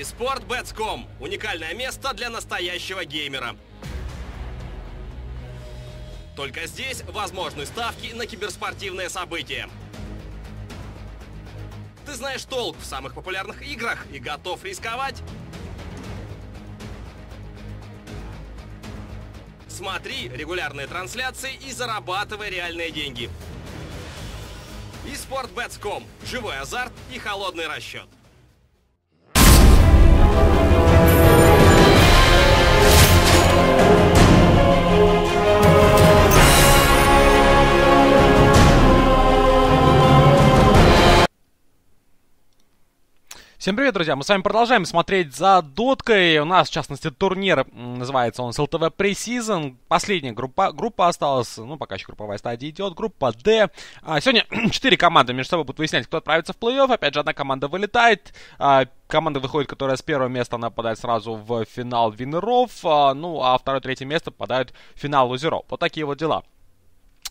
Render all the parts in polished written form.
eSportBets.com – уникальное место для настоящего геймера. Только здесь возможны ставки на киберспортивные события. Ты знаешь толк в самых популярных играх и готов рисковать? Смотри регулярные трансляции и зарабатывай реальные деньги. eSportBets.com – живой азарт и холодный расчет. Всем привет, друзья! Мы с вами продолжаем смотреть за доткой. У нас, в частности, турнир, называется он с LTV Pre-season. Последняя группа осталась, ну, пока еще групповая стадия идет, группа D. Сегодня 4 команды между собой будут выяснять, кто отправится в плей-офф. Опять же, одна команда вылетает. Команда выходит, которая с первого места, она попадает сразу в финал винеров. Ну, а второе-третье место попадают в финал лузеров. Вот такие вот дела.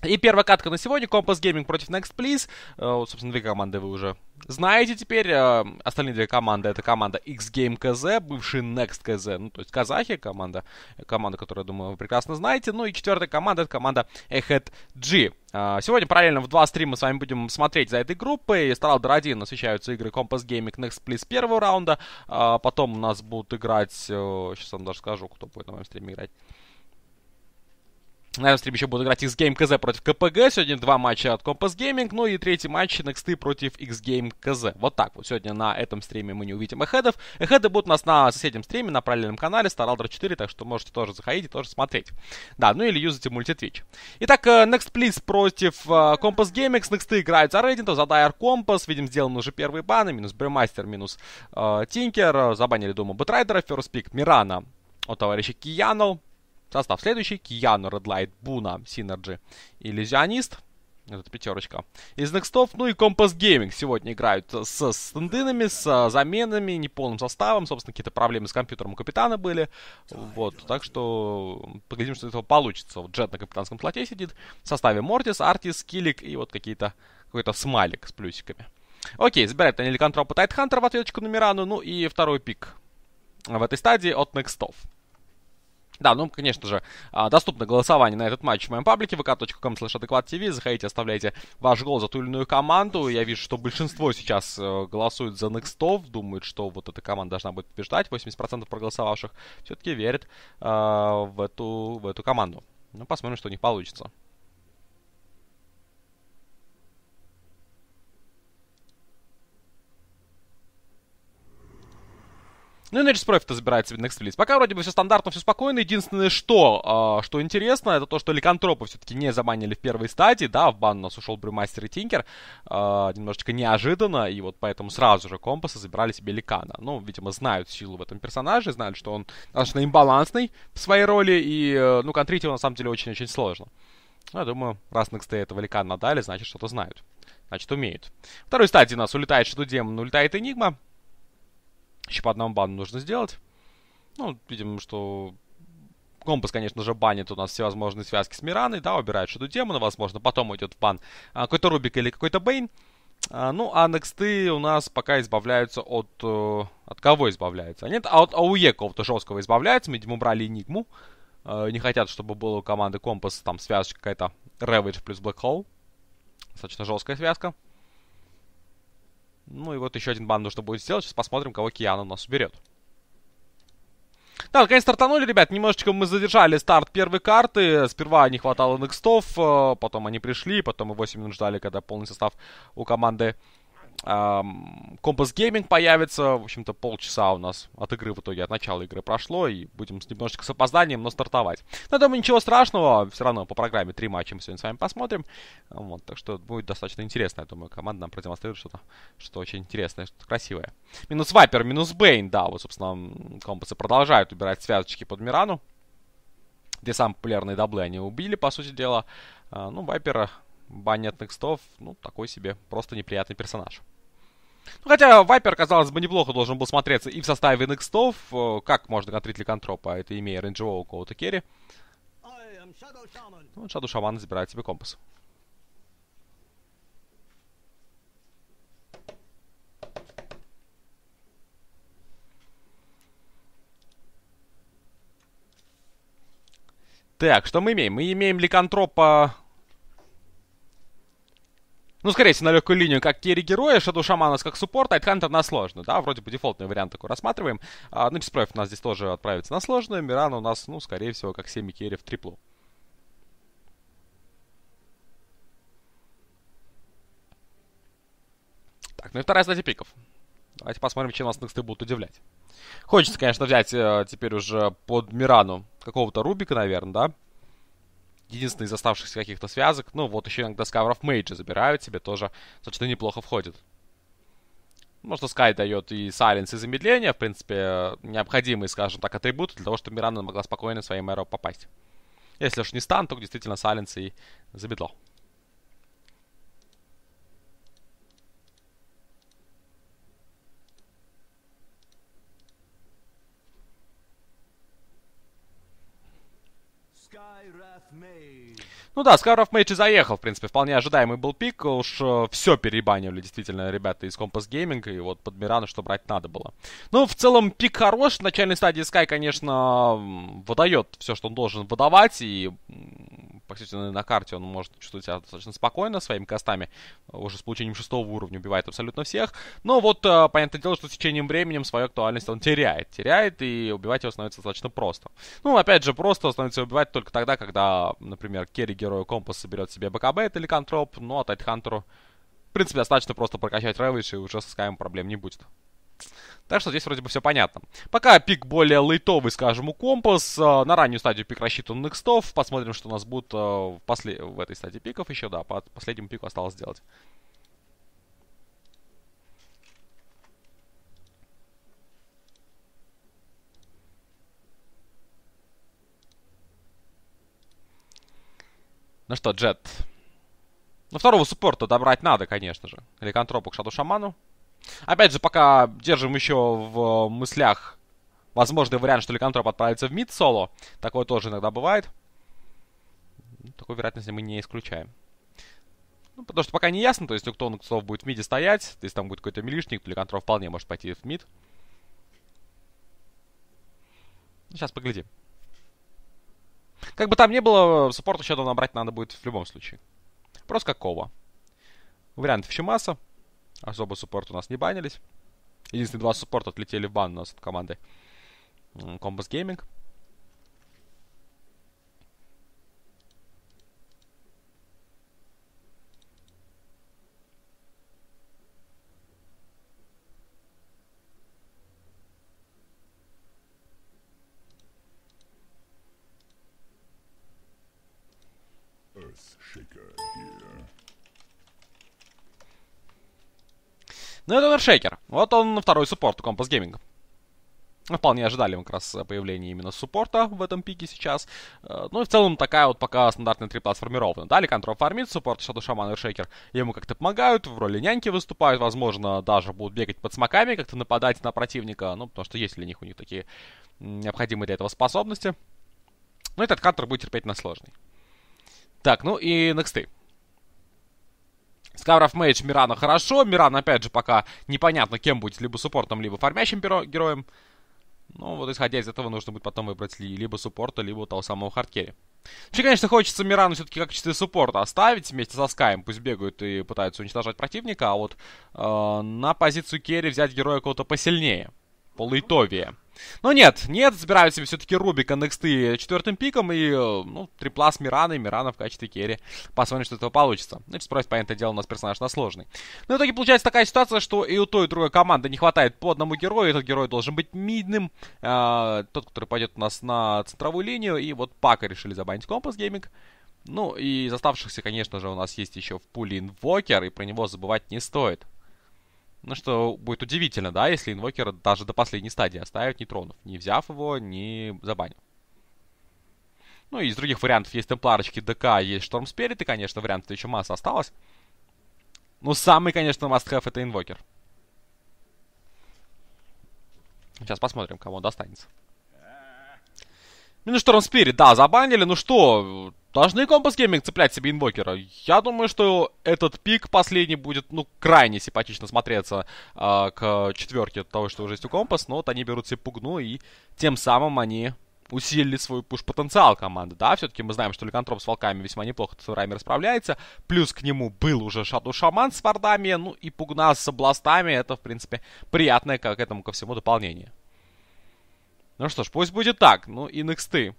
И первая катка на сегодня. Compass Gaming против Next.Please. Собственно, две команды вы уже знаете теперь. Остальные две команды — это команда xGame.KZ, бывший Next.KZ. Ну, то есть казахи, команда, которую, я думаю, вы прекрасно знаете. Ну и четвертая команда — это команда EheadG. Сегодня параллельно в 2 стрима с вами будем смотреть за этой группой. StarLadder 1 освещаются игры Compass Gaming, Next.Please первого раунда. Потом у нас будут играть... Сейчас вам даже скажу, кто будет на моем стриме играть. На этом стриме еще будут играть xGame.KZ против KPG. Сегодня 2 матча от Compass Gaming. Ну и третий матч Next.Please против xGame.KZ. Вот так вот. Сегодня на этом стриме мы не увидим эхедов. Эхеды будут у нас на соседнем стриме, на параллельном канале StarLadder 4. Так что можете тоже заходить и тоже смотреть. Да, ну или юзайте мульти-твич. Итак, Next.Please против Compass Gaming. Next.Please играют за Radiant, за Dire Compass. Видим, сделаны уже первые баны. Минус Брюмастер, минус Tinker. Забанили, думаю, Бэтрайдера. First pick Mirana от товарища Kiyano. Состав следующий. Кияно, Redlight, Buna, Sinergy, Иллюзионист. Это пятерочка. Из Next.Please, ну и Compass Gaming сегодня играют с стендинами, с заменами, неполным составом. Собственно, какие-то проблемы с компьютером у капитана были. Вот, так что поглядим, что из этого получится. Вот Jet на капитанском слоте сидит. В составе Mortis, Artis, Килик и вот какой-то смайлик с плюсиками. Окей, забирают они Licantrope и Taidhanter в ответочку на Мирану. Ну и второй пик в этой стадии от Next.Please. Да, ну, конечно же, доступно голосование на этот матч в моем паблике vk.com/adekvat.tv. Заходите, оставляйте ваш голос за ту или иную команду. Я вижу, что большинство сейчас голосует за Next.Please, думают, что вот эта команда должна будет побеждать. 80% проголосовавших все-таки верят в эту команду. Ну, посмотрим, что у них получится. Ну и на Proffit забирает себе Next.Please. Пока вроде бы все стандартно, все спокойно. Единственное, что интересно, это то, что Ликантропа все-таки не забанили в первой стадии. Да, в бан у нас ушел Брюмастер и Тинкер. Немножечко неожиданно. И вот поэтому сразу же Компасы забирали себе Ликана. Ну, видимо, знают силу в этом персонаже. Знают, что он достаточно имбалансный в своей роли. И, ну, контрить его на самом деле очень-очень сложно. Ну, я думаю, раз Next.Please этого Ликана дали, значит, что-то знают. Значит, умеют. В второй стадии у нас улетает Shadow Shaman, улетает Энигма. Еще по одному бану нужно сделать. Ну, видим, что Компас, конечно же, банит у нас всевозможные связки с Мираной. Да, убирает Shadow Shaman, возможно. Потом уйдет в бан какой-то Рубик или какой-то Бейн. Ну, а Next.Please у нас пока избавляются от... От кого избавляются? Нет, от АУЕ какого-то жесткого избавляются. Мы, видимо, убрали Энигму. Не хотят, чтобы было у команды Компас там связочка какая-то Ravage плюс Black Hole. Достаточно жесткая связка. Ну и вот еще один бан нужно будет сделать. Сейчас посмотрим, кого Кияна у нас уберет. Да, наконец стартанули, ребят. Немножечко мы задержали старт первой карты. Сперва не хватало Next.Please, потом они пришли, потом мы 8 минут ждали, когда полный состав у команды Compass Gaming появится. В общем-то, полчаса у нас от игры в итоге, от начала игры прошло. И будем немножечко с опозданием, но стартовать. Но, думаю, ничего страшного. Все равно по программе 3 матча мы сегодня с вами посмотрим. Вот, так что будет достаточно интересно. Я думаю, команда нам продемонстрирует что-то, что очень интересное, что-то красивое. Минус Viper, минус Bane. Да, вот, собственно, компасы продолжают убирать связочки под Мирану. Где самые популярные даблы они убили, по сути дела. Ну, Viper... Банят Next.Please, ну, такой себе просто неприятный персонаж. Ну, хотя Вайпер, казалось бы, неплохо должен был смотреться и в составе Next.Please. Как можно контрить Ликантропа, это имея рейнджевого кого-то керри. Ну, Shadow Shaman забирает себе компас. Так, что мы имеем? Мы имеем Ликантропа... Ну, скорее всего, на легкую линию, как керри-героя, Shadow Shaman у нас как суппорт, Тайдхантер на сложную, да, вроде бы дефолтный вариант такой рассматриваем. Ну, Профит у нас здесь тоже отправится на сложную, Мирана у нас, ну, скорее всего, как семи-керри в триплу. Так, ну и вторая стадия пиков. Давайте посмотрим, чем нас Next.Please будут удивлять. Хочется, конечно, взять теперь уже под Мирану какого-то Рубика, наверное, да. Единственный из оставшихся каких-то связок. Ну, вот еще иногда Skywrath Mage забирают себе, тоже достаточно неплохо входит. Ну, что Sky дает и Silence, и замедление, в принципе, необходимые, скажем так, атрибуты для того, чтобы Мирана могла спокойно своим эро попасть. Если уж не стан, то действительно Silence и замедло. Ну да, Skywrath Mage заехал, в принципе, вполне ожидаемый был пик. Уж все перебанивали, действительно, ребята из Compass Gaming, и вот под Мирану что брать надо было. Ну, в целом, пик хорош. В начальной стадии Sky, конечно, выдает все, что он должен выдавать, и, практически, на карте он может чувствовать себя достаточно спокойно своими кастами. Уже с получением 6-го уровня убивает абсолютно всех. Но вот, понятное дело, что с течением времени свою актуальность он теряет. Теряет, и убивать его становится достаточно просто. Ну, опять же, просто становится убивать только тогда, когда, например, керри-герою Компас соберет себе БКБ, это Licantrope, ну а Тайдхантеру, в принципе, достаточно просто прокачать ревидж, и уже со Скайем проблем не будет. Так что здесь вроде бы все понятно. Пока пик более лейтовый, скажем, у Компас. На раннюю стадию пик рассчитан у Next.Please. Посмотрим, что у нас будет в этой стадии пиков еще, да, по последнему пику осталось сделать. Ну что, Джет. Ну, второго суппорта добрать надо, конечно же. Ликантропу к Shadow Шаману. Опять же, пока держим еще в мыслях возможный вариант, что Ликантроп отправится в мид-соло. Такое тоже иногда бывает. Такой вероятности мы не исключаем. Ну, потому что пока не ясно, то есть кто он, кто будет в миде стоять. Если там будет какой-то милишник, то Ликантроп вполне может пойти в мид. Ну, сейчас поглядим. Как бы там ни было, саппорта Shadow набрать надо будет в любом случае. Просто какого. Вариантов еще масса. Особо суппорт у нас не банились. Единственные два суппорта отлетели в бан у нас от команды Compass Gaming. Ну, это Шейкер. Вот он, второй суппорт у Compass Gaming. Мы вполне ожидали как раз появления именно суппорта в этом пике сейчас. Ну и в целом такая вот пока стандартная трипла сформирована. Да, Ликантроп фармит, суппорт Shadow Shaman и Шейкер ему как-то помогают, в роли няньки выступают, возможно, даже будут бегать под смоками, как-то нападать на противника, ну, потому что есть для них у них такие необходимые для этого способности. Но этот Хантер будет терпеть на сложный. Так, ну и Next.Please. Skywrath Mage, Мирана хорошо. Мирана, опять же, пока непонятно, кем будет. Либо суппортом, либо фармящим героем. Ну, вот исходя из этого, нужно будет потом выбрать либо суппорта, либо того самого хардкерри. Вообще, конечно, хочется Мирану все-таки как чистый суппорт оставить вместе со Скайем. Пусть бегают и пытаются уничтожать противника. А вот на позицию керри взять героя кого-то посильнее. Полуитовее. Но нет, забирают себе все-таки Рубика Next.Please 4-м пиком и, ну, трипла с Мираной, Мирана в качестве керри. Посмотрим, что из этого получится. Значит, спросить, понятное дело, у нас персонаж на сложный. Но в итоге получается такая ситуация, что и у той, и у другой команды не хватает по одному герою. Этот герой должен быть мидным. Тот, который пойдет у нас на центровую линию. И вот Пака решили забанить Compass Gaming. Ну, и из оставшихся, конечно же, у нас есть еще в пуле Инвокер, и про него забывать не стоит. Ну, что будет удивительно, да, если инвокера даже до последней стадии оставят, не тронув, не взяв его, не забанив. Ну, и из других вариантов есть темпларочки, ДК, есть Storm Spirit, и, конечно, вариантов еще масса осталось. Но самый, конечно, must-have это инвокер. Сейчас посмотрим, кому он достанется. Ну, Storm Spirit, да, забанили, ну что... Должны Compass Gaming цеплять себе инвокера. Я думаю, что этот пик последний будет, ну, крайне симпатично смотреться к четверке того, что уже есть у Compass. Но вот они берут себе Пугну, и тем самым они усилили свой пуш-потенциал команды, да, все-таки мы знаем, что Ликантроп с волками весьма неплохо с врагами расправляется, плюс к нему был уже Shadow Shaman с вардами, ну и Пугна с областами, это, в принципе, приятное к этому ко всему дополнение. Ну что ж, пусть будет так, ну и Next.Please.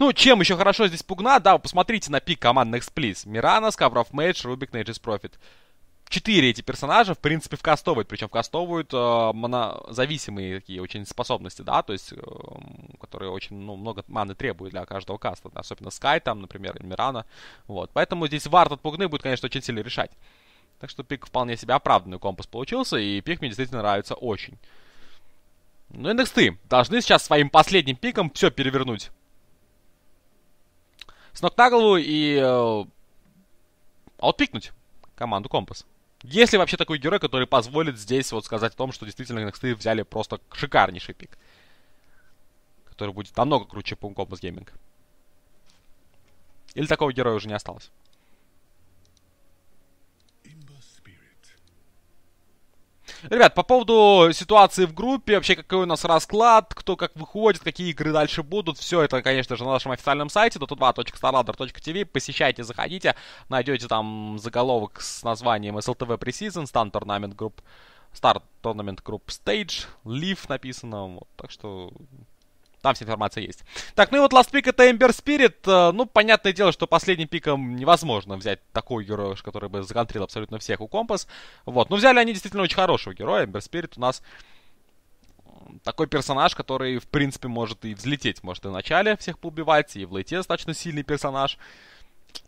Ну, чем еще хорошо здесь Пугна, да, вы посмотрите на пик команд Next.Please. Mirana, Skywrath Mage, Rubik, Naix, Proffit. 4 эти персонажа, в принципе, вкастовывают. Причем вкастовывают монозависимые такие очень способности, да, то есть, которые очень много маны требуют для каждого каста. Да? Особенно Sky, там, например, Мирана. Вот, поэтому здесь вард от Пугны будет, конечно, очень сильно решать. Так что пик вполне себе оправданный компас получился, и пик мне действительно нравится очень. Ну и Next.Please должны сейчас своим последним пиком все перевернуть. С ног на голову и аутпикнуть команду Компас. Есть ли вообще такой герой, который позволит здесь вот сказать о том, что действительно Next.Please взяли просто шикарнейший пик, который будет намного круче, чем Compass Gaming? Или такого героя уже не осталось? Ребят, по поводу ситуации в группе, вообще какой у нас расклад, кто как выходит, какие игры дальше будут, все это, конечно же, на нашем официальном сайте dota2.starladder.tv. Посещайте, заходите, найдете там заголовок с названием SLTV Pre-season, Start Tournament Group Stage, Live написано, вот, так что... Там вся информация есть. Так, ну и вот last pick это Ember Spirit. Ну, понятное дело, что последним пиком невозможно взять такой героя, который бы законтрил абсолютно всех у Compass. Вот, но взяли они действительно очень хорошего героя. Ember Spirit у нас такой персонаж, который, в принципе, может и взлететь. Может и в начале всех поубивать, и в лейте достаточно сильный персонаж.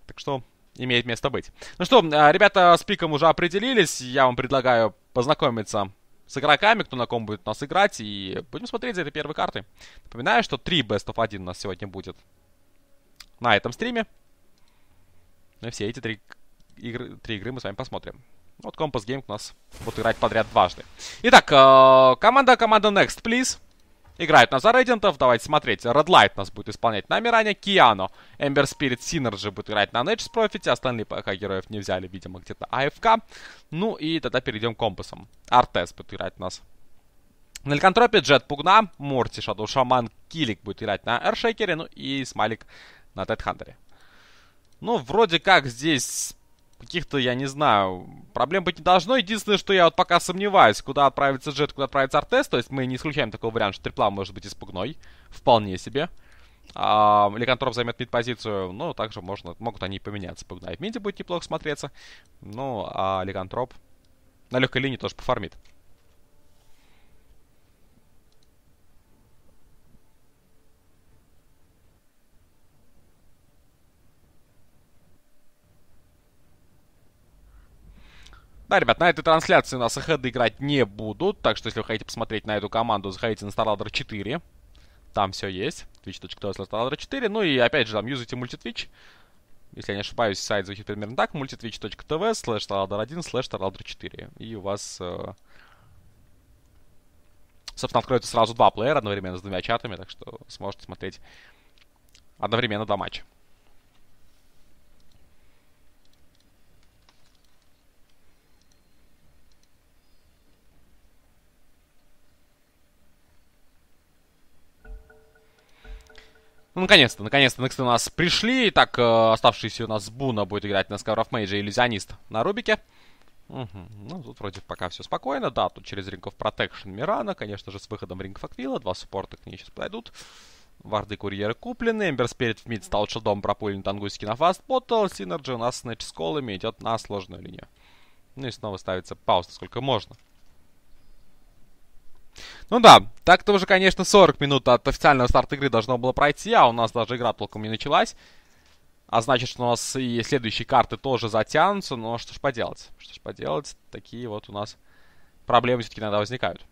Так что... имеет место быть. Ну что, ребята с пиком уже определились. Я вам предлагаю познакомиться с игроками, кто на ком будет нас играть, и будем смотреть за этой первой картой. Напоминаю, что 3 Best of 1 у нас сегодня будет на этом стриме. Ну и все эти три игры мы с вами посмотрим. Вот Compass Gaming у нас будет играть подряд дважды. Итак, команда Next.Please играют нас за Radiant. Давайте смотреть. Redlight нас будет исполнять на Mirana, Kiyano, Ember Spirit, Sinergy будет играть на Naix с Proffit. Остальные пока героев не взяли, видимо, где-то АФК. Ну и тогда перейдем к компасам. Artis будет играть у нас на Licantrope, Jet, Pugna, Mortis, Shadow Shaman, Килик будет играть на Эршекере, ну и Смайлик на Taidhanter. Ну, вроде как здесь... каких-то, я не знаю, проблем быть не должно. Единственное, что я вот пока сомневаюсь, куда отправится Джет, куда отправится Artis. То есть мы не исключаем такого варианта, что трипла может быть и с Пугной. Вполне себе. Ликантроп займет мид-позицию. Ну, также могут они поменяться. Пугна и в миде будет неплохо смотреться. Ну, а Ликантроп на легкой линии тоже пофармит. Да, ребят, на этой трансляции у нас EheadG играть не будут, так что если вы хотите посмотреть на эту команду, заходите на StarLadder 4, там все есть, twitch.tv/StarLadder4, ну и опять же там юзайте мультитвич, если я не ошибаюсь, сайт звучит примерно так, multitwitch.tv/StarLadder1/StarLadder4, и у вас, собственно, откроется сразу 2 плеера одновременно с 2 чатами, так что сможете смотреть одновременно 2 матча. Ну, наконец-то, наконец-то Next.Please у нас пришли. Итак, оставшийся у нас Buna будет играть на Skywrath Mage и Иллюзионист на Рубике. Угу. Ну, тут вроде пока все спокойно. Да, тут через Ring of Protection Mirana, конечно же, с выходом Ring of Aquila. 2 суппорта к ней сейчас подойдут. Варды курьеры куплены. Ember Spirit в мид стал шелдом, пропулен тангусики на Fast Bottle. Synergy у нас с Naix с колами идет на сложную линию. Ну и снова ставится пауза, сколько можно. Ну да, так-то уже, конечно, 40 минут от официального старта игры должно было пройти, а у нас даже игра толком не началась. А значит, что у нас и следующие карты тоже затянутся, но что ж поделать. Что ж поделать, такие вот у нас проблемы все-таки иногда возникают.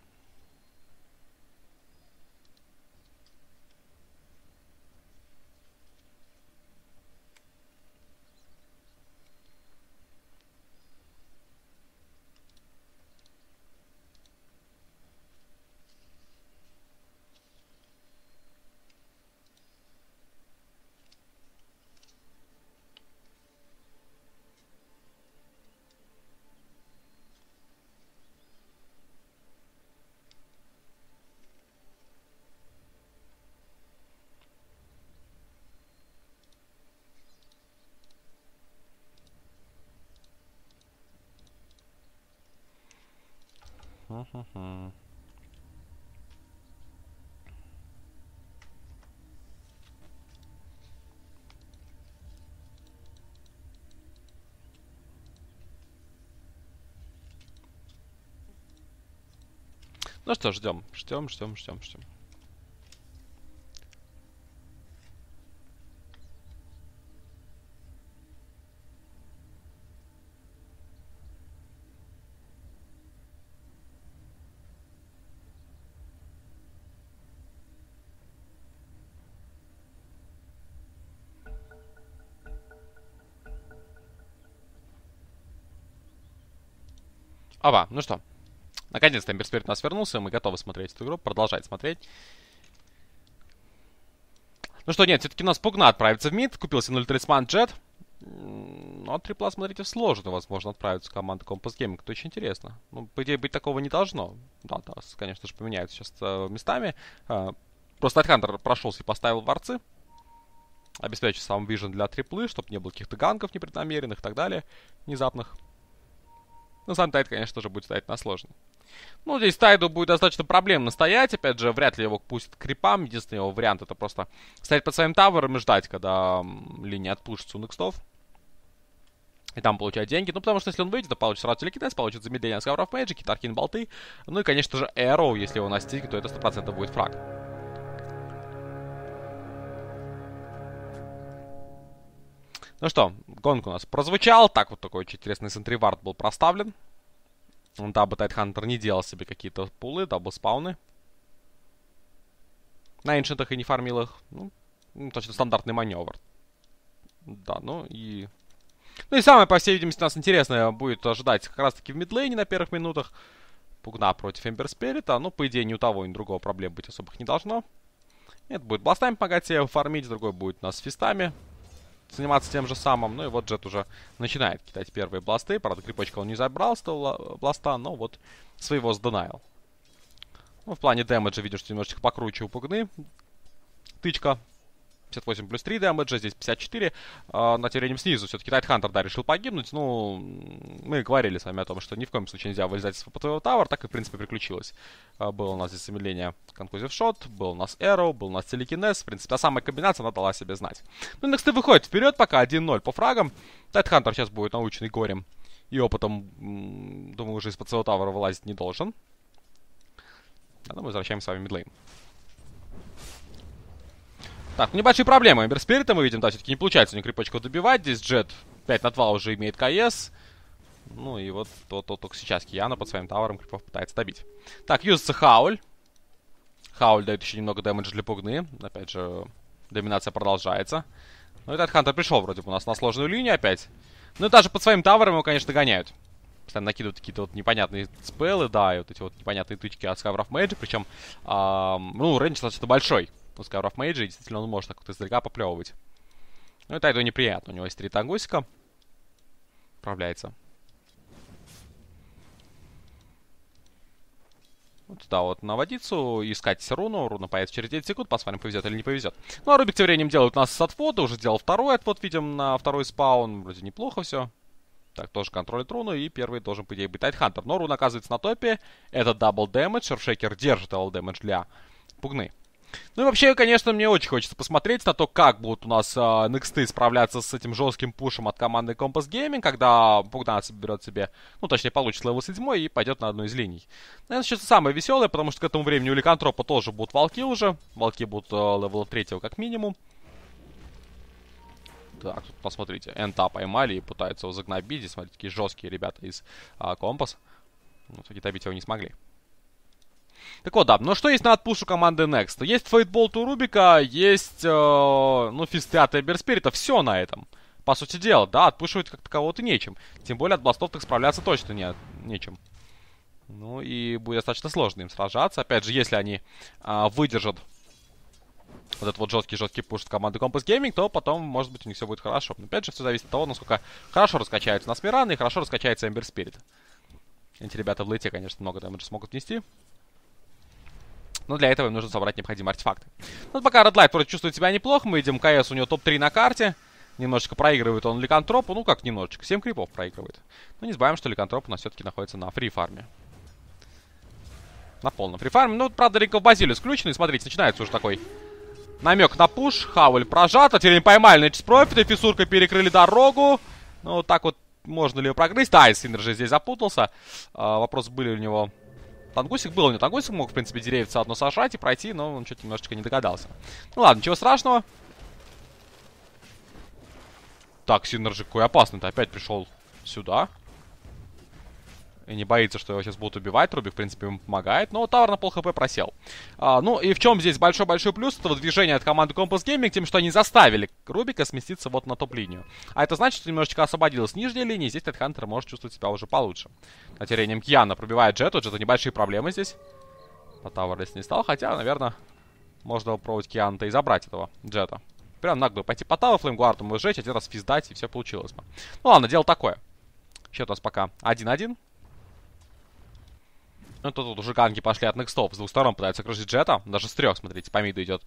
Ну что, ждем. Ова, ну что, наконец-то Эмбер Спирит нас вернулся, мы готовы смотреть эту игру, продолжать смотреть. Ну что, нет, все-таки у нас Пугна отправится в мид, купился 0 талисман Jet. Ну, а трипла, смотрите, сложно, возможно, отправиться в команду Compass Gaming, это очень интересно. Ну, по идее, быть такого не должно. Да, нас, конечно же, поменяют сейчас местами. Просто Taidhanter прошелся и поставил ворцы. Обеспечить сам вижен для триплы, чтобы не было каких-то гангов непреднамеренных и так далее, внезапных. Но сам Тайд, конечно, тоже будет стоять на сложный. Ну, здесь Тайду будет достаточно проблемно стоять. Опять же, вряд ли его пустят к крипам. Единственный его вариант — это просто стоять под своим тавером и ждать, когда линия отпушится у Next.Please. И там получать деньги. Ну, потому что если он выйдет, то получит сразу телекинез, получит замедление от Skywrath Mage, какие-то аркин болты. Ну и, конечно же, Эроу, если его настигнет, то это 100% будет фраг. Ну что, гонг у нас прозвучал. Так, вот такой очень интересный сентривард был проставлен. Дабы Taidhanter не делал себе какие-то пулы, дабы спауны. На эншентах и не фармил их. Ну, точно стандартный маневр. Да, ну и самое, по всей видимости, нас интересное будет ожидать как раз-таки в мидлейне на первых минутах. Пугна против Эмбер Спирита. Ну, по идее, ни у того, ни у другого проблем быть особых не должно. Это будет бластами помогать себе фармить, другой будет у нас с фистами заниматься тем же самым. Ну и вот Джет уже начинает кидать первые бласты. Правда, крипочка он не забрал с того бласта, но вот своего сденаил. Ну, в плане дэмэджа, видишь, что немножечко покруче у Пугны. Тычка. 58 плюс 3 дэмэджа, здесь 54. На теренем снизу все-таки Taidhanter, да, решил погибнуть. Ну, мы говорили с вами о том, что ни в коем случае нельзя вылезать из ФПТВ Tower. Так и, в принципе, приключилось. Было у нас здесь замедление Conclusive Shot, был у нас Arrow, был у нас телекинез. В принципе, та самая комбинация, она дала себе знать. Ну, Next.Please выходит вперед пока 1-0 по фрагам. Taidhanter сейчас будет наученный горем и опытом, думаю, уже из-под своего Tower вылазить не должен. А мы возвращаемся с вами в мидлейн. Так, небольшие проблемы. Эмбер Спирита мы видим, да, все-таки не получается у них крипочку добивать. Здесь Джет 5 на 2 уже имеет КС. Ну и вот только сейчас Кияно под своим тавером крипов пытается добить. Так, юзается Хауль. Хауль дает еще немного дэмэджа для Пугны. Опять же, доминация продолжается. Ну и Taidhanter пришел вроде бы у нас на сложную линию опять. Ну и даже под своим тавером его, конечно, гоняют. Постоянно накидывают какие-то вот непонятные спеллы, да, и вот эти вот непонятные тычки от Skywrath Mage. Причем, ну, рейндж достаточно большой. У Skywrath Mage, действительно, он может как-то издалека поплевывать. Ну и Тайду неприятно. У него есть 3 тангусика. Отправляется. Вот сюда вот на водицу. Искать руну. Руна появится через 9 секунд. Посмотрим, повезет или не повезет. Ну а Рубик тем временем делает у нас с отвода. Уже сделал второй отвод, видим, на второй спаун. Вроде неплохо все. Так, тоже контролит руну. И первый должен, по идее, быть Taidhanter. Но руна оказывается на топе. Это дабл дэмэдж. Шерфшейкер держит дабл дэмэдж для Пугны. Ну и вообще, конечно, мне очень хочется посмотреть на то, как будут у нас Next.Please справляться с этим жестким пушем от команды Compass Gaming, когда Пугна соберет себе, ну, точнее, получит левел 7 и пойдет на одну из линий. Наверное, сейчас самое веселое, потому что к этому времени у Ликантропа тоже будут волки уже. Волки будут левела 3 как минимум. Так, тут посмотрите, Энта поймали и пытаются его загнобить. Здесь, смотрите, такие жесткие ребята из Compass. Ну, все-таки добить его не смогли. Так вот, да, но что есть на отпушу команды Next? Есть фейтболт у Рубика, есть, ну, фисты от Эмбер Спирита, все на этом. По сути дела, да, отпушивать как такового-то нечем. Тем более от бластов так справляться точно нечем. Ну и будет достаточно сложно им сражаться. Опять же, если они выдержат вот этот вот жесткий пуш от команды Compass Gaming, то потом, может быть, у них все будет хорошо. Но опять же, все зависит от того, насколько хорошо раскачается у нас Мирана и хорошо раскачается Эмбер Спирит. Эти ребята в лейте, конечно, много дэмэджа смогут внести. Но для этого им нужно собрать необходимые артефакты. Ну, пока Redlight вроде чувствует себя неплохо. Мы видим, КС у него топ-3 на карте. Немножечко проигрывает он Ликантропу. Ну, как немножечко. 7 крипов проигрывает. Но не забываем, что Ликантроп у нас все-таки находится на фри-фарме. На полном фрифарме. Ну, правда, Ринкл Базилиус включенный. Смотрите, начинается уже такой намек на пуш. Хауль прожат. А теперь не поймали Naix Профита. Фисуркой перекрыли дорогу. Ну, вот так вот можно ли его прогрызть. Да, и Синерджи здесь запутался. Вопрос, были у него... Тангусик был у него. Тангусик мог, в принципе, деревце одно сажать и пройти, но он что-то немножечко не догадался. Ну ладно, ничего страшного. Так, Синерджи какой опасный-то. Опять пришел сюда. И не боится, что его сейчас будут убивать. Рубик, в принципе, ему помогает. Но Тавр на пол хп просел. Ну и в чем здесь большой-большой плюс этого движения от команды Compass Gaming? Тем, что они заставили Рубика сместиться вот на топ-линию. А это значит, что немножечко освободилась нижняя линия. Здесь Тайдхантер может чувствовать себя уже получше. Натерением Кьяна пробивает Джет. У Джета небольшие проблемы здесь. По Тавр здесь не стал. Хотя, наверное, можно попробовать Кьяна-то и забрать этого Джета. Прям нагло пойти по Тавр, флеймгуардом его сжечь, один раз физдать, и все получилось бы. Ну ладно, дело такое. Счет у нас пока 1-1. Ну, тут уже ганги пошли от Next.Please. С двух сторон пытаются кружить Джета. Даже с трех, смотрите, по миду идет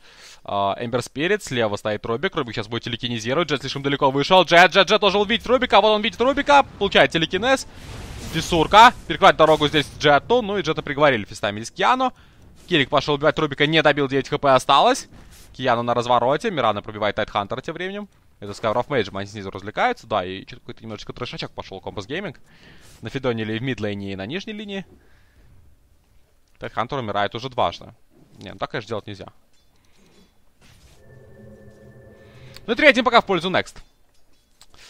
Эмбер Спирит. Слева стоит Рубик. Рубик сейчас будет телекинезировать. Джет слишком далеко вышел. Джет должен увидеть Рубика. Вот он видит Рубика. Получает телекинез. Фисурка. Перекрывает дорогу здесь Джету. Ну и Джета приговорили фистами здесь Кияну. Кирик пошел убивать Рубика. Не добил. 9 хп осталось. Кияну на развороте. Мирана пробивает Тайдхантера тем временем. Это Skywrath Mage, они снизу развлекаются. Да, и что-то какой-то немножечко трешачок пошел Compass Gaming. На фидоне или в мидлейне, и на нижней линии. Тайдхантер умирает уже дважды. Не, ну так, конечно, делать нельзя. Ну и 3-1 пока в пользу Next.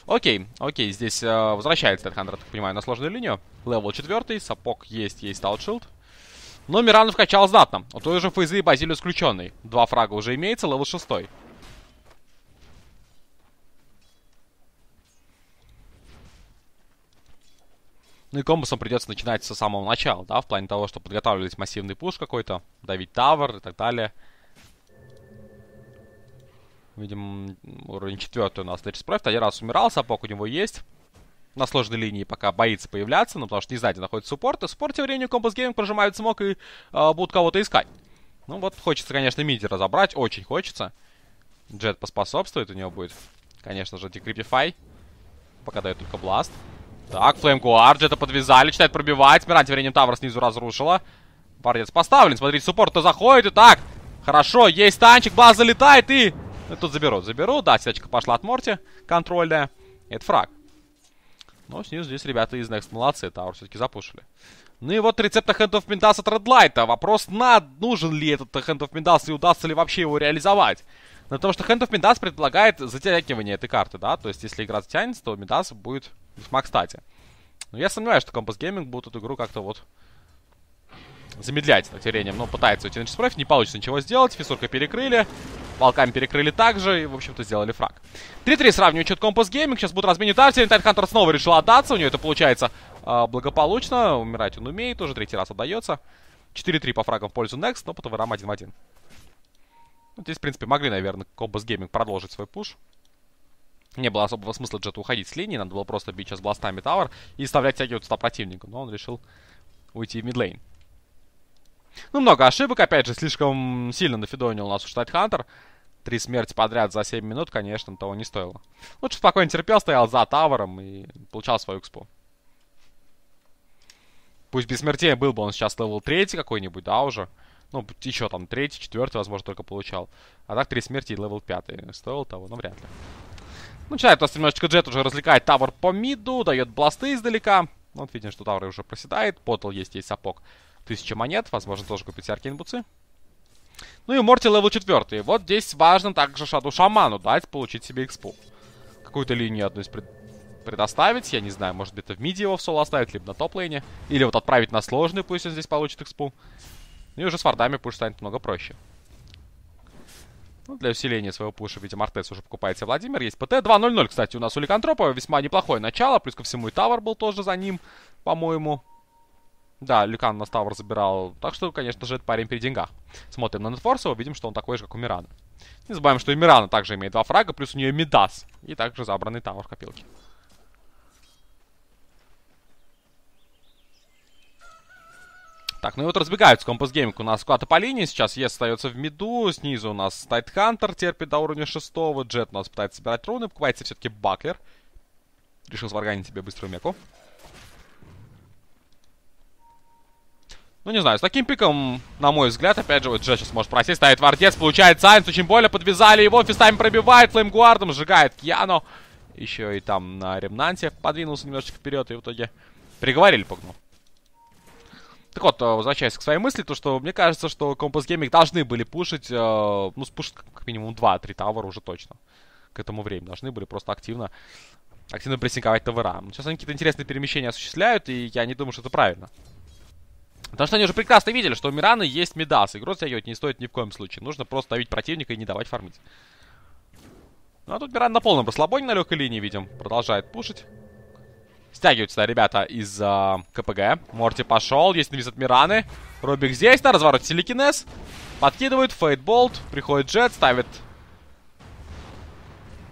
Окей, здесь возвращается Тайдхантер, так понимаю, на сложную линию. Левел 4, сапог есть таутшилд. Но Мирана вкачал знатно. У той же Фейзы и Базилиус включенный. 2 фрага уже имеется, левел 6. Ну и Компасом придется начинать со самого начала, да, в плане того, что подготавливались массивный пуш какой-то, давить тавер и так далее. Видим, уровень 4 у нас Naix Профит, один раз умирал, сапог у него есть. На сложной линии пока боится появляться, ну, потому что не сзади находится суппорт, и суппорт тем временем Compass Gaming прожимает смог и будут кого-то искать. Ну вот, хочется, конечно, миди разобрать, очень хочется. Джет поспособствует, у него будет, конечно же, декрипифай, пока дает только бласт. Так, флеймгуард, Джета подвязали, читает пробивать. Мирана тем временем тавр снизу разрушила. Борец поставлен, смотрите, суппорт-то заходит. И так, хорошо, есть танчик, база залетает и... Тут заберут, да, сеточка пошла от Морти, контрольная. Это фраг. Но снизу здесь ребята из Next молодцы, тавр все-таки запушили. Ну и вот рецепт Hand of Midas от Redlight. Вопрос, нужен ли этот Hand of Midas и удастся ли вообще его реализовать. Но потому что Hand of Midas предполагает затягивание этой карты, да. То есть, если игра затянется, то Midas будет... Весьма кстати. Но я сомневаюсь, что Compass Gaming будет эту игру как-то вот замедлять с натерением. Но пытается уйти на Naix Профит, не получится ничего сделать. Фисурка перекрыли, волками перекрыли также и, в общем-то, сделали фраг. 3-3 сравнивает счет Compass Gaming. Сейчас будут разменить Арти. Тайдхантер снова решил отдаться. У нее это получается благополучно. Умирать он умеет, уже третий раз отдается. 4-3 по фрагам в пользу Next, но потом ворам 1-1. Ну, здесь, в принципе, могли, наверное, Compass Gaming продолжить свой пуш. Не было особого смысла Джету уходить с линии. Надо было просто бить сейчас бластами тавер и заставлять тягиваться туда противника. Но он решил уйти в мидлейн. Ну, много ошибок. Опять же, слишком сильно нафидонил у нас уж Тайдхантер. 3 смерти подряд за 7 минут, конечно, того не стоило. Лучше спокойно терпел, стоял за тавером и получал свою экспу. Пусть без смертей был бы он сейчас левел 3 какой-нибудь, да, уже. Ну, еще там 3, 4, возможно, только получал. А так 3 смерти и левел 5. Стоило того, но вряд ли. Начинает у нас немножечко Джет уже развлекает тавр по миду, дает бласты издалека. Вот видим, что тавр уже проседает. Потл есть сапог. 1000 монет. Возможно, тоже купить аркейн бутсы. Ну и Морти левел 4. Вот здесь важно также Shadow Шаману дать, получить себе экспу. Какую-то линию одну из предоставить. Я не знаю, может где-то в миде его в соло оставить, либо на топ-лейне. Или вот отправить на сложный, пусть он здесь получит экспу. И уже с вардами пуш станет много проще. Ну, для усиления своего пуша, видимо, Артес уже покупает себе Владимир. Есть ПТ. 2-0-0, кстати, у нас у Ликантропа. Весьма неплохое начало. Плюс ко всему и тавер был тоже за ним, по-моему. Да, Люкан у нас тавер забирал. Так что, конечно же, это парень при деньгах. Смотрим на Нетфорсова, видим, что он такой же, как у Мирана. Не забываем, что и Мирана также имеет 2 фрага, плюс у нее Midas. И также забранный тавер в копилке. Так, ну и вот разбегаются Compass Gaming у нас куда-то по линии. Сейчас ЕС остается в миду. Снизу у нас Тайдхантер терпит до уровня 6. Джет у нас пытается собирать руны. Покупается все-таки Баклер. Решил сварганить себе быструю меку. Ну, не знаю, с таким пиком, на мой взгляд, опять же, вот Джет сейчас может просесть. Ставит Вардец, получает Сайнс, очень больно подвязали его. Фистайм пробивает, флеймгуардом сжигает Кьяно. Еще и там на ремнанте подвинулся немножечко вперед и в итоге приговорили Пугну. Так вот, возвращаясь к своей мысли, то что мне кажется, что Compass Gaming должны были пушить, ну, спушить как минимум 2-3 тавера уже точно. К этому времени должны были просто активно прессинговать тавера. Сейчас они какие-то интересные перемещения осуществляют, и я не думаю, что это правильно. Потому что они уже прекрасно видели, что у Мираны есть Мидас. Игру стягивать не стоит ни в коем случае. Нужно просто давить противника и не давать фармить. Ну а тут Мирана на полном расслабоне на легкой линии, видим. Продолжает пушить. Стягивают сюда ребята из КПГ. Морти пошел. Есть навис от Мираны. Рубик здесь. На развороте телекинез. Подкидывают. Фейтболт. Приходит Джет. Ставит...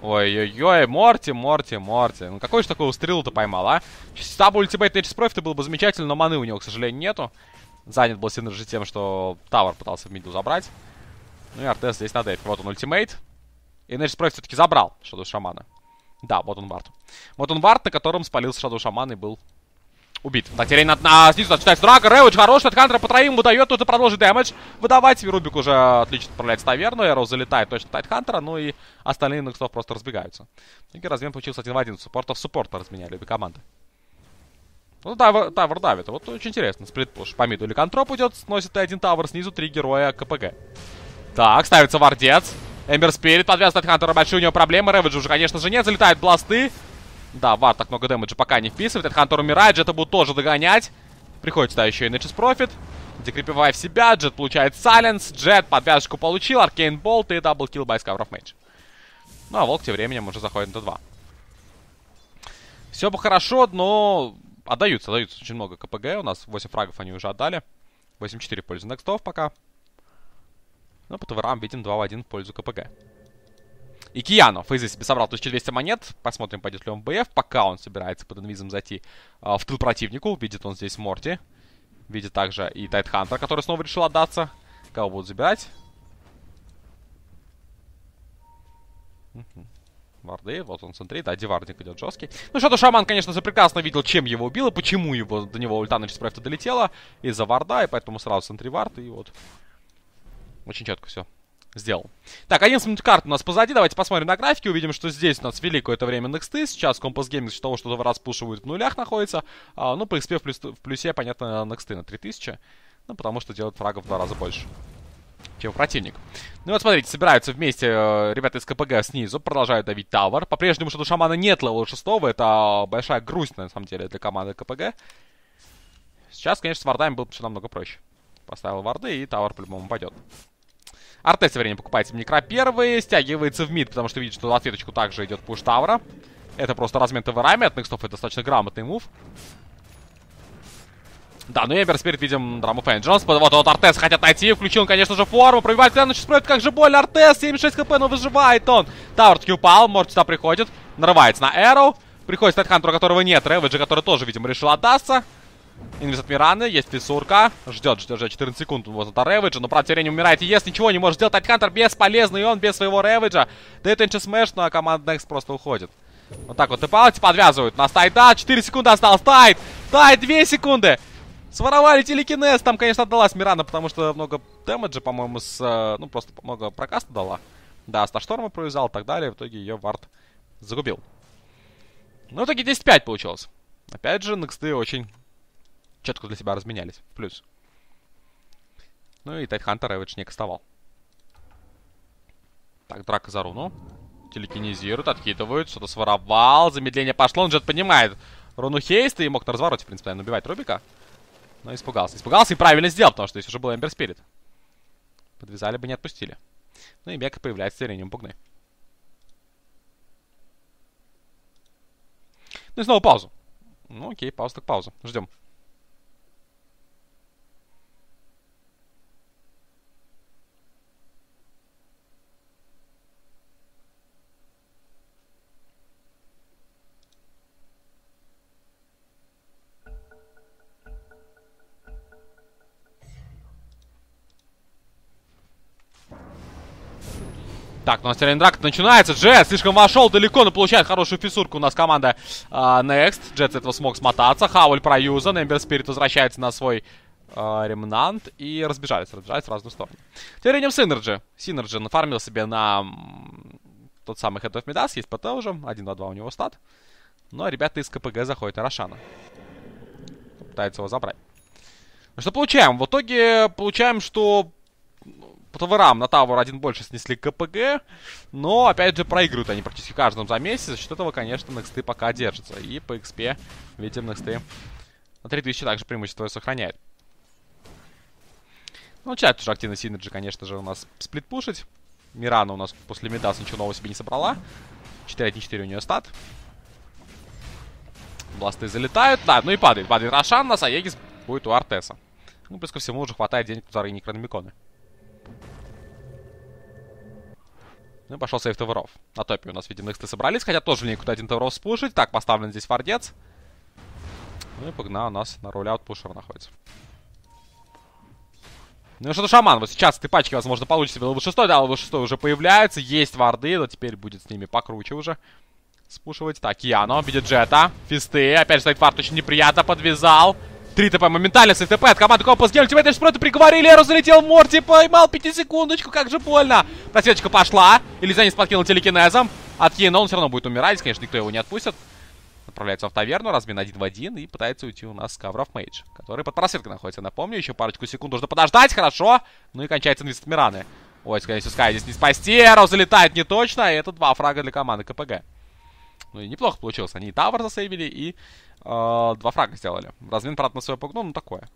Ой-ой-ой, Морти. Ну какой же такого стрелу-то поймал, а? Стабу ультимейт на Профита было бы замечательно, но маны у него, к сожалению, нету. Занят был Синерджи тем, что Тавр пытался в миду забрать. Ну и Артес здесь на дейфе. Вот он ультимейт. И Naix Профит все-таки забрал Shadow Shaman. Да, вот он вард. Вот он вард, на котором спалился Shadow Shaman и был убит. Так, терень снизу отчитается Драго. Рэвидж хороший от Хантера, по троим выдает, нужно продолжить дэмэдж выдавать. Рубик уже отлично отправляет в таверну, Эро залетает точно Тайдхантера, ну и остальные Некстов просто разбегаются. И размен получился 1 в 1, суппортов суппорта разменяли обе команды. Ну, тавер давит, вот очень интересно, сплит-пуш. По миду Ликантроп идет, сносит один тавер, снизу 3 героя КПГ. Так, ставится Вардец, Эмбер Спирит подвязан Тайдхантера, большие у него проблемы, Рэвиджа уже, конечно же, нет, залетают бласты. Да, вар так много дэмэджа пока не вписывает. Этот Хантер умирает, Джета будут тоже догонять. Приходит сюда еще и Naix Профит. Декрепивая в себя, Джет получает Сайленс. Джет подвязочку получил, Аркейн Болт и даблкил by Skywrath Mage. Ну а Волк тем временем уже заходит на 2. Все бы хорошо, но отдаются очень много КПГ. У нас 8 фрагов они уже отдали. 8-4 в пользу Некстов пока. Но по таверам видим 2 в 1 в пользу КПГ. И Кияно Фейзи себе собрал 1200 монет. Посмотрим, пойдет ли он в БФ. Пока он собирается под инвизом зайти в тыл противнику. Видит он здесь Морти. Видит также и Тайдхантер, который снова решил отдаться. Кого будут забирать? Варды. Вот он, смотри. Да, Дивардник идет жесткий. Ну, Shadow Shaman, конечно же, прекрасно видел, чем его убило. Почему его до него ульта Naix Профита долетела. Из-за варда. И поэтому сразу смотри вард. И вот. Очень четко все сделал. Так, 11 минут карт у нас позади. Давайте посмотрим на графики. Увидим, что здесь у нас вели какое-то время Next.Please. Сейчас Compass Gaming из-за того, что раз пушивают в нулях, находится. Ну, по XP в плюсе, понятно, Next.Please на 3000. Ну, потому что делают фрагов в 2 раза больше, чем противник. Ну вот, смотрите, собираются вместе ребята из КПГ снизу. Продолжают давить тавер. По-прежнему, что у Шамана нет левела 6-го. Это большая грусть, на самом деле, для команды КПГ. Сейчас, конечно, с вардами было все намного проще. Поставил варды, и тавер по-любому пойдет. Артес тем временем покупает себе некро первый, стягивается в мид, потому что видит, что в ответочку также идет пуш тавра. Это просто размен таверами, от Некстов это достаточно грамотный мув. Да, ну и Эмбер Спирит, видим, Драму Фейн Джонс, вот Артес хотят найти, включил он, конечно же, форму, пробивает Клен, сейчас происходит, как же больно, Артес, 76 хп, но выживает он. Тавр-таки упал, Морт сюда приходит, нарывается на Эроу, приходит Тайдхантеру, которого нет, Рэвиджа, который тоже, видимо, решил отдаться. Инвиз от Мираны, есть фисурка. Ждет 14 секунд, вот это Рэвиджа, но правда тем временем умирает. И если ничего не может сделать, Тайдхантер бесполезный, и он без своего Рэвиджа. Дает энчи смэш, но команда Next просто уходит. Вот так вот, и палки подвязывают. На Тайда, 4 секунды осталось, Тайд 2 секунды. Своровали телекинез, там, конечно, отдалась Мирана, потому что много дэмэджа, по-моему, ну, просто много прокаста дала. Да, Старшторма провязал и так далее, в итоге ее вард загубил. Ну, в итоге 10-5 получилось. Опять же, Next.Please очень... четко для себя разменялись. Плюс. Ну и Тайдхантер Рэвидж не кастовал. Так, драка за руну. Телекинизируют, откидывают. Что-то своровал. Замедление пошло. Он же поднимает руну Хейста и мог на развороте, в принципе, наверное, убивать Рубика. Но испугался. Испугался и правильно сделал, потому что здесь уже был Эмбер Спирит. Подвязали бы, не отпустили. Ну и Бека появляется терением Пугны. Ну и снова паузу. Ну окей, пауза так пауза. Ждем. Так, ну у нас терен драк начинается. Джет слишком вошел далеко, но получает хорошую фисурку у нас команда Next. Джет с этого смог смотаться. Хауль проюзан. Эмбер Спирит возвращается на свой ремнант и разбежались в разную сторону. Теперь идем в Synergy. Synergy нафармил себе на тот самый Head of Midas, есть ПТ уже, 1-2-2 у него стат. Но ребята из КПГ заходят на Рошана. Пытаются его забрать. Ну что получаем? В итоге получаем, что по таверам на тавер один больше снесли КПГ, но опять же проигрывают они практически в каждом замесе. За счет этого, конечно, Next.Please пока держится. И по XP, видим, Next.Please на 3000 также преимущество сохраняет. Ну, чат уже активно Synergy, конечно же, у нас сплитпушить. Mirana у нас после Мидаса ничего нового себе не собрала. 4-1-4 у нее стат. Бласты залетают. Да, ну и падает. Падает Рошан, нас, а Егис будет у Артеса. Ну, плюс ко всему уже хватает денег на вторые некрономиконы. Ну и пошел сейф таверов. На топе у нас, видимо, Next.Please собрались. Хотя тоже в ней куда один таверов спушить. Так, поставлен здесь фордец. Ну и Пугна у нас на руле аутпушера находится. Ну и что-то шаман. Вот сейчас с этой пачки, возможно, получит себе левел 6. Да, левел 6 уже появляется. Есть варды, но теперь будет с ними покруче уже спушивать. Так, Кияно видит Джета. Фисты. Опять же, стоит фарт очень неприятно. Подвязал. 3 ТП моментально с ТП от команды Compass Gaming. Тебя даже просто приговорили. Эру залетел Морти. Поймал 5-секундочку. Как же больно. Просечка пошла. Иллюзионист подкинул телекинезом. От Кияно он все равно будет умирать. Конечно, никто его не отпустит. Отправляется в таверну, размин 1 в 1, и пытается уйти у нас Skywrath Mage, который под просветкой находится, напомню, еще парочку секунд нужно подождать, хорошо, ну и кончается инвест Mirana. Ой, скорее всего, Sky здесь не спасти, Эро залетает не точно, и это 2 фрага для команды КПГ. Ну и неплохо получилось, они и тавер засейвили, и 2 фрага сделали. Размин, правда, на свое пугну, ну такое.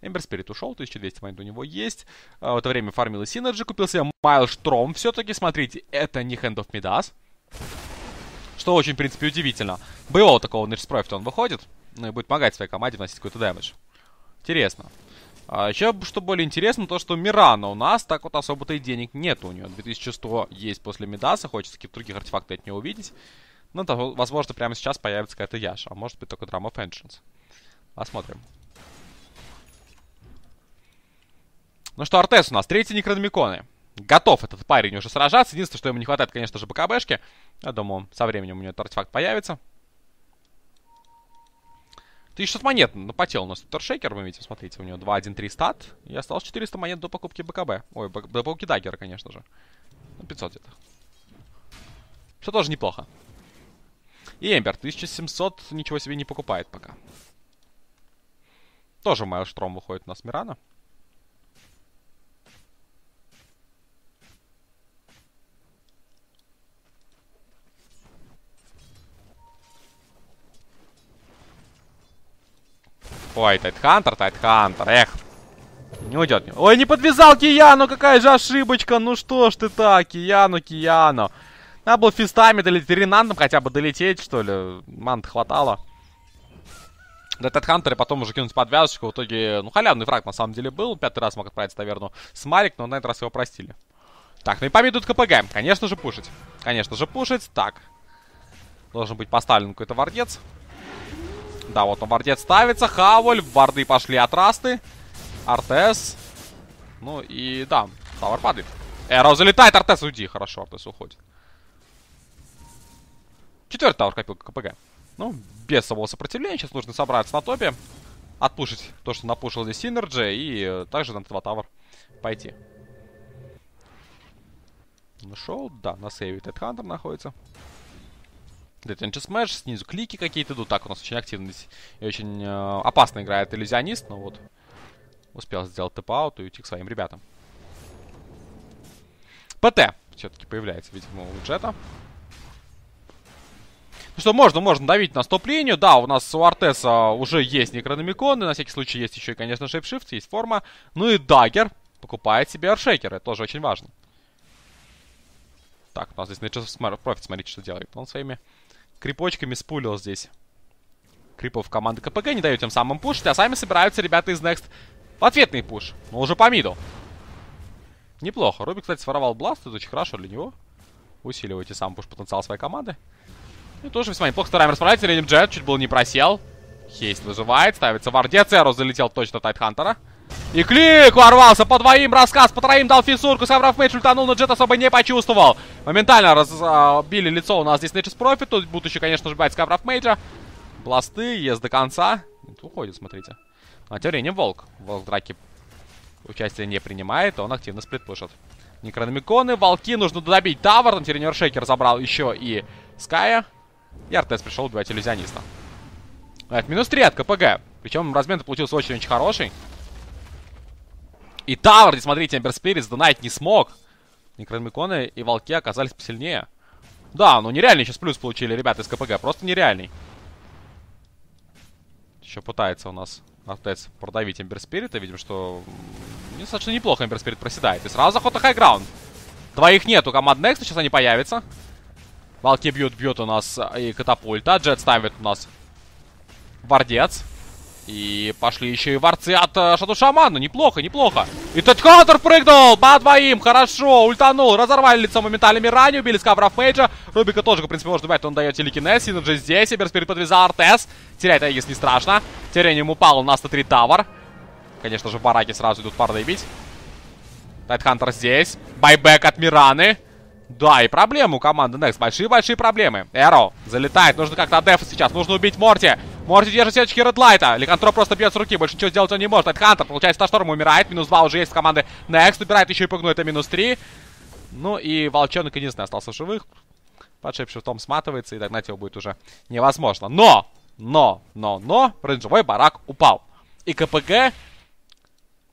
Эмбер Спирит ушел, 1200 монет у него есть. В это время фармил и Synergy, купил себе Майлштром, все-таки, смотрите, это не Hand of Midas. Что очень, в принципе, удивительно. Боевого такого на Профита он выходит, ну и будет помогать своей команде вносить какой-то дэмэдж. Интересно. А еще, что более интересно, то, что Mirana у нас так вот особо-то и денег нет у нее. 2100 есть после Мидаса, хочется каких-то других артефактов от нее увидеть. Но, то, возможно, прямо сейчас появится какая-то Яша, а может быть только Drum of Ancients. Посмотрим. Ну что, Артес у нас, 3-й Некрономиконы. Готов этот парень уже сражаться. Единственное, что ему не хватает, конечно же, БКБшки. Я думаю, со временем у него этот артефакт появится. 1600 монет. Напотел у нас Торшейкер, вы видите, смотрите, у него 2-1-3 стат. И осталось 400 монет до покупки БКБ. Ой, до покупки Даггера, конечно же. 500 где-то. Что тоже неплохо. И Эмбер, 1700 ничего себе не покупает пока. Тоже Майлштром выходит у нас Mirana. Ой, Тайдхантер, эх. Не уйдет. Ой, не подвязал Кияну, какая же ошибочка. Ну что ж ты так, Кияну. Надо было фистами долететь, ренантом хотя бы долететь, что ли. Ман-то хватало. Да, Тайдхантер, и потом уже кинуть подвязочку. В итоге, ну, халявный фраг на самом деле был. 5-й раз мог отправиться в таверну Смарик, но на этот раз его простили. Так, ну и победу от КПГ. Конечно же, пушить. Так. Должен быть поставлен какой-то вардец. Да, вот он, вардец ставится, Хаволь, варды пошли от Расты, Артес, ну и да, тавер падает. Эро залетает, Артес, уйди, хорошо, Артес уходит. 4-й тавер копил КПГ. Ну, без самого сопротивления, сейчас нужно собраться на топе, отпушить то, что напушил здесь Synergy, и также на Т2 тавер пойти. Ну шоу, да, на сейве Тайдхантер находится. Detention Smash, снизу клики какие-то идут. Так, у нас очень активно и очень опасно играет иллюзионист, но вот успел сделать тэп-аут и уйти к своим ребятам. ПТ все-таки появляется, видимо, у Джета. Ну что, можно давить на стоп-линию. Да, у нас у Артеса уже есть некрономикон, и на всякий случай есть еще и, конечно, шейпшифт, есть форма. Ну и Даггер покупает себе Аршейкер, это тоже очень важно. Так, у нас здесь Профит, смотрите, что делает. Он своими крипочками спулил здесь крипов команды КПГ, не дает тем самым пушить, а сами собираются ребята из Next в ответный пуш, но уже по миду. Неплохо. Рубик, кстати, своровал бласт, это очень хорошо для него. Усиливаете сам пуш-потенциал своей команды. И тоже весьма неплохо стараем расправляться. Рейдим Джет, чуть было не просел. Хейст выживает, ставится вардец, Эрос залетел точно Тайдхантера. И клик ворвался по 2, рассказ, по 3 дал фисурку, Skywrath Mage ультанул, но Джет особо не почувствовал. моментально разбили лицо у нас здесь Naix Профит, тут будут еще, конечно же, брать Skywrath Mage. Бласты, ест до конца. Уходит, смотрите. На Тюрине Волк. Волк драки участие не принимает, он активно сплитпушит. Некрономиконы, волки, нужно добить Тавр. На Тюрине Шейкер забрал еще и Ская. И Артес пришел убивать иллюзиониста. Это минус 3 от КПГ. Причем размен получился очень-очень хороший. И Тавр, смотрите, Эмбер Спирит сдонать не смог. Некрономиконы и волки оказались посильнее. Да, ну нереальный сейчас плюс получили ребята из КПГ. Просто нереальный. Еще пытается у нас Артец продавить Эмбер Спирита. Видим, что достаточно неплохо Эмбер Спирит проседает. И сразу заход на хайграунд. Двоих нет у команд Next, сейчас они появятся. Волки бьют у нас и катапульта. Джет ставит у нас вардец. И пошли еще и варцы от Shadow Shaman. Неплохо, неплохо. И Таидхантер прыгнул по двоим. Хорошо, ультанул. Разорвали лицо моментально Мирани. Убили Skywrath Mage. Рубика тоже, в принципе, можно добавить. Он дает телекинез. Синерджи здесь. Эмбер Спирит подвязал Артес. Теряет Аегис не страшно. Терением упал у нас на 3 тавер. Конечно же, в бараке сразу идут парды бить. Таидхантер здесь. Байбек от Мираны. Да, и проблемы у команды Next. Большие-большие проблемы. Эро залетает. Нужно как-то дефать сейчас. Нужно убить Морти. Морти держит сеточки Редлайта. Ликантроп просто бьет с руки. Больше ничего сделать он не может. Таидхантер, получается, на шторм умирает. Минус 2 уже есть в команды Next. Убирает еще и Пугну. Это минус 3. Ну и волчонок единственный остался в живых. Подшипший в том сматывается. И догнать его будет уже невозможно. Но! Рейнджевой барак упал. И КПГ...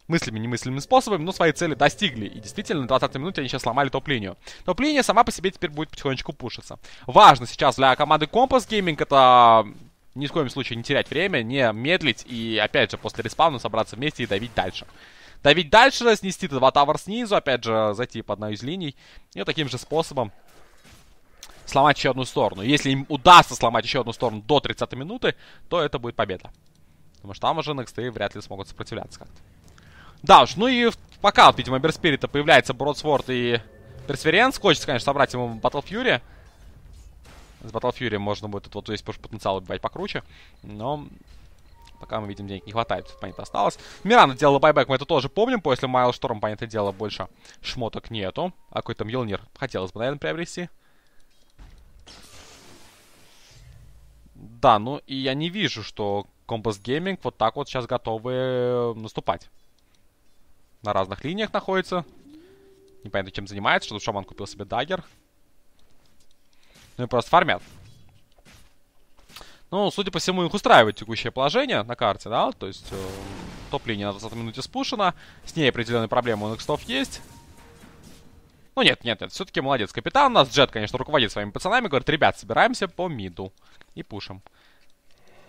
мыслями-немыслимыми способами, но свои цели достигли. И действительно, на 20-й минуте они сейчас сломали топ-линию. Топ-линия сама по себе теперь будет потихонечку пушиться. Важно сейчас для команды Compass Gaming это ни в коем случае не терять время, не медлить и, опять же, после респауна собраться вместе и давить дальше. Давить дальше, снести два тавер снизу, опять же, зайти по одной из линий и таким же способом сломать еще одну сторону. Если им удастся сломать еще одну сторону до 30-й минуты, то это будет победа. Потому что там уже Next вряд ли смогут сопротивляться как-то. Да уж, ну и пока, вот, видимо, Эмбер Спирита появляется Бродсворд и Персверенс. Хочется, конечно, собрать ему Battle Fury. С Battle Fury можно будет тут вот весь потенциал убивать покруче. Но пока мы видим, денег не хватает, понятно, осталось. Мирана делала байбек, мы это тоже помним. После Майлшторм, понятное дело, больше шмоток нету. А какой-то Мьёлнир хотелось бы, наверное, приобрести. Да, ну и я не вижу, что Compass Gaming вот так вот сейчас готовы наступать. На разных линиях находится. Непонятно, чем занимается. Что тут Шаман купил себе даггер. Ну и просто фармят. Ну, судя по всему, их устраивает текущее положение на карте, да? То есть топ-линия на 20 минуте спушена. С ней определенные проблемы у Next есть. Ну нет. Все-таки молодец капитан. У нас Джет, конечно, руководит своими пацанами. Говорит, ребят, собираемся по миду. И пушим.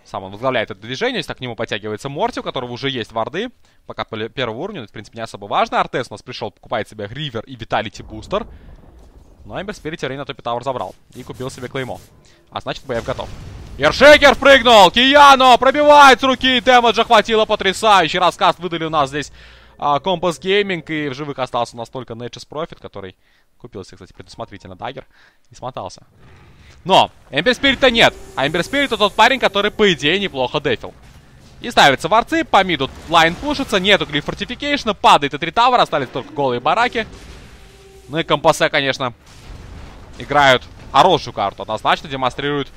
Сам он возглавляет это движение, если так к нему подтягивается Морти, у которого уже есть варды. Пока первого уровня, в принципе, не особо важно. Артес у нас пришел, покупает себе Ривер и Виталити Бустер. Но Эмбер Спирит на топе Тауэр забрал и купил себе Клеймо. А значит, БФ готов. Ершекер прыгнул! Кияно пробивает с руки! Дэмэджа хватило потрясающе. Раскаст выдали у нас здесь Compass Gaming. И в живых остался у нас только Nature's Proffit, который купил себе, кстати, предусмотрительно даггер и смотался. Но Эмбер Спирита нет. А Эмбер Спирит — это тот парень, который, по идее, неплохо дефил. И ставятся ворцы, по миду лайн пушится, нету клиф фортификейшна, падает и 3 тавера, остались только голые бараки. Ну и компасы, конечно, играют хорошую карту, однозначно демонстрируют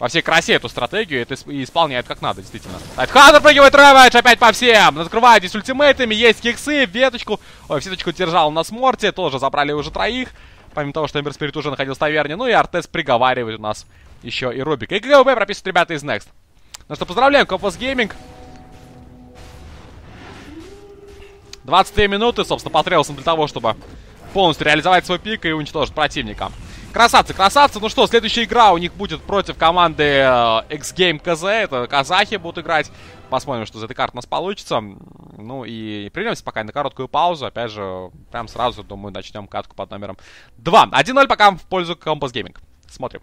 во всей красе эту стратегию и исполняют как надо, действительно. Таидхантер прыгивает, реведж опять по всем, открывает здесь ультимейтами, есть киксы, веточку, ой, всеточку держал у нас Морти, тоже забрали уже троих. Помимо того, что Эмбер Спирит уже находился в таверне. Ну и Артес приговаривает у нас еще и Рубик. И ГГБ прописывают ребята из Next. Ну что, поздравляем, Compass Gaming. 22 минуты, собственно, потребовался для того, чтобы полностью реализовать свой пик и уничтожить противника. Красавцы, красавцы. Ну что, следующая игра у них будет против команды xGame.KZ. Это казахи будут играть. Посмотрим, что за этой карты у нас получится. Ну и прервемся пока на короткую паузу. Опять же, прям сразу, думаю, начнем катку под номером 2. 1-0 пока в пользу Compass Gaming. Смотрим.